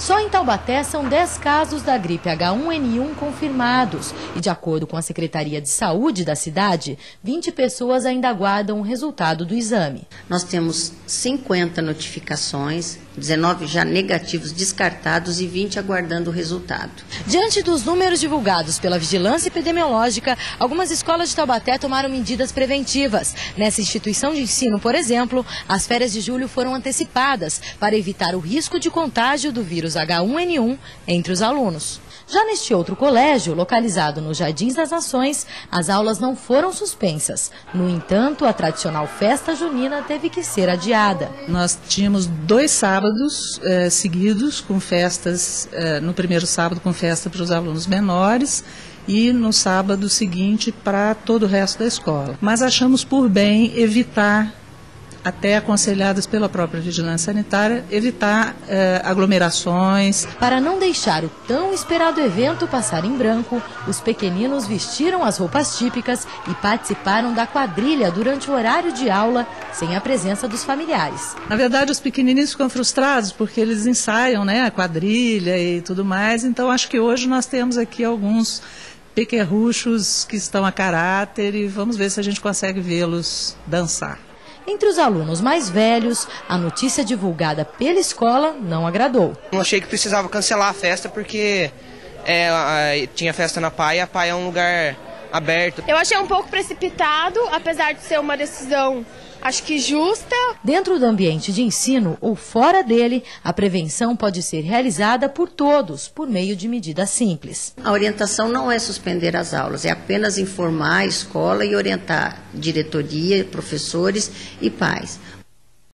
Só em Taubaté são 10 casos da gripe H1N1 confirmados e, de acordo com a Secretaria de Saúde da cidade, 20 pessoas ainda aguardam o resultado do exame. Nós temos 50 notificações, 19 já negativos descartados e 20 aguardando o resultado. Diante dos números divulgados pela Vigilância Epidemiológica, algumas escolas de Taubaté tomaram medidas preventivas. Nessa instituição de ensino, por exemplo, as férias de julho foram antecipadas para evitar o risco de contágio do vírus H1N1 entre os alunos. Já neste outro colégio, localizado nos Jardins das Nações, as aulas não foram suspensas. No entanto, a tradicional festa junina teve que ser adiada. Nós tínhamos 2 sábados seguidos com festas, no primeiro sábado com festa para os alunos menores e no sábado seguinte para todo o resto da escola. Mas achamos por bem evitar, até aconselhadas pela própria Vigilância Sanitária, evitar aglomerações. Para não deixar o tão esperado evento passar em branco, os pequeninos vestiram as roupas típicas e participaram da quadrilha durante o horário de aula, sem a presença dos familiares. Na verdade, os pequenininhos ficam frustrados porque eles ensaiam, né, a quadrilha e tudo mais, então acho que hoje nós temos aqui alguns pequerruchos que estão a caráter e vamos ver se a gente consegue vê-los dançar. Entre os alunos mais velhos, a notícia divulgada pela escola não agradou. Eu achei que precisava cancelar a festa porque tinha festa na Paia, a Paia é um lugar aberto. Eu achei um pouco precipitado, apesar de ser uma decisão, acho que justa. Dentro do ambiente de ensino ou fora dele, a prevenção pode ser realizada por todos, por meio de medidas simples. A orientação não é suspender as aulas, é apenas informar a escola e orientar diretoria, professores e pais.